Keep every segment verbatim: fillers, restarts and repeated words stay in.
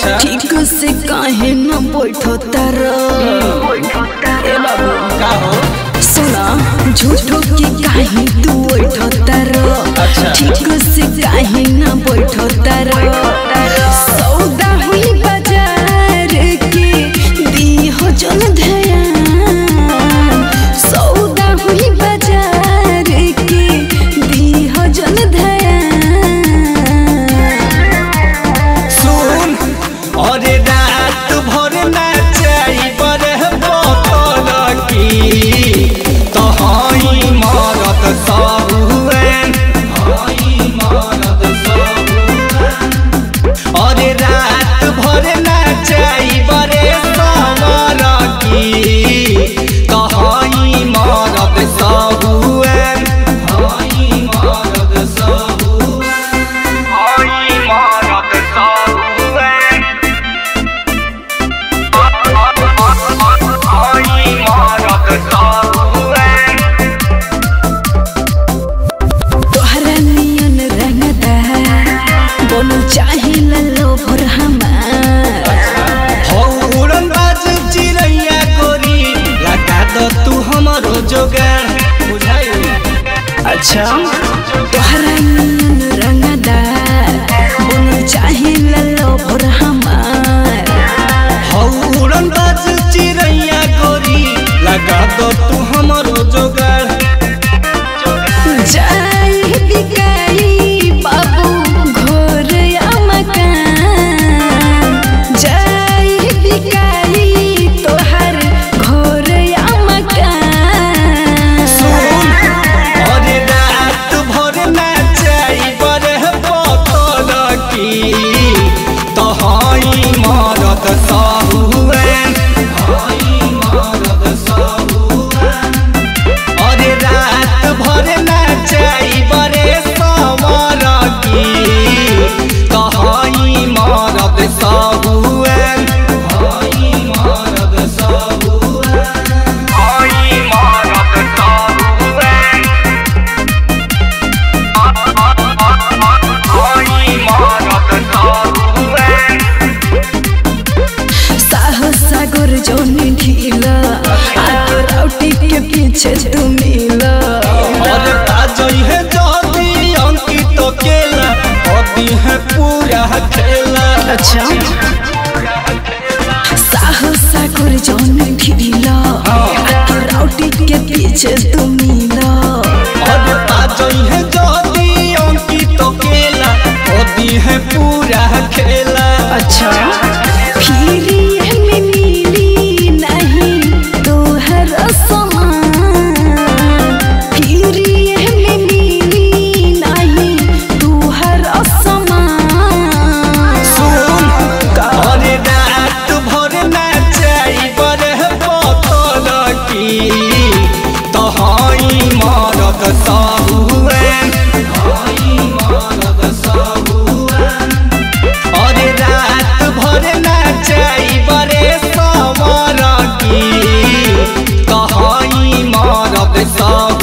ठीक से काहे न बैठो तारा ए बाबू का हो सुना झूठो की काहे तू बैठो तारा ठीक से काहे न बैठो तारा सौदा हुई बाजार के दी हो जन ध्यान सौदा हुई बाजार के दी हो जन ध्यान अच्छा तोहरा मन रंगदा बोल चाहे ललो भर हमार हौरन बाज चिड़ैया गोरी लगा दो तू हमरो जोगार जाई बिकाई बाबू घर या मकान जाई बिकाई तोहर घर या मकान सुन और अच्छा साहस साकुर जोन खिला आउटी के पीछे तुम मिला अब ताजो है जोदी अंकी तो केला होती है पूरा खेला अच्छा फिरी में मिली नहीं तोहर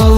I